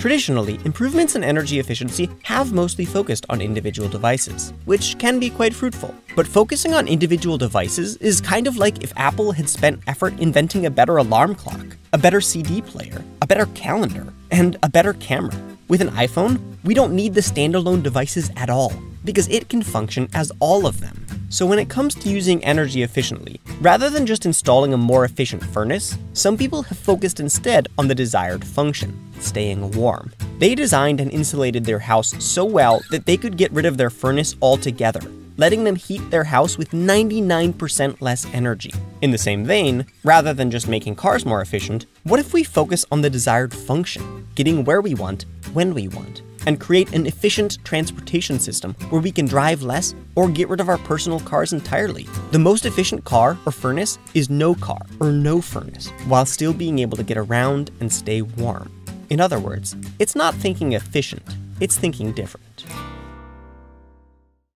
Traditionally, improvements in energy efficiency have mostly focused on individual devices, which can be quite fruitful. But focusing on individual devices is kind of like if Apple had spent effort inventing a better alarm clock, a better CD player, a better calendar, and a better camera. With an iPhone, we don't need the standalone devices at all, because it can function as all of them. So when it comes to using energy efficiently, rather than just installing a more efficient furnace, some people have focused instead on the desired function: staying warm. They designed and insulated their house so well that they could get rid of their furnace altogether, letting them heat their house with 99% less energy. In the same vein, rather than just making cars more efficient, what if we focus on the desired function, getting where we want, when we want, and create an efficient transportation system where we can drive less or get rid of our personal cars entirely? The most efficient car or furnace is no car or no furnace, while still being able to get around and stay warm. In other words, it's not thinking efficient, it's thinking different.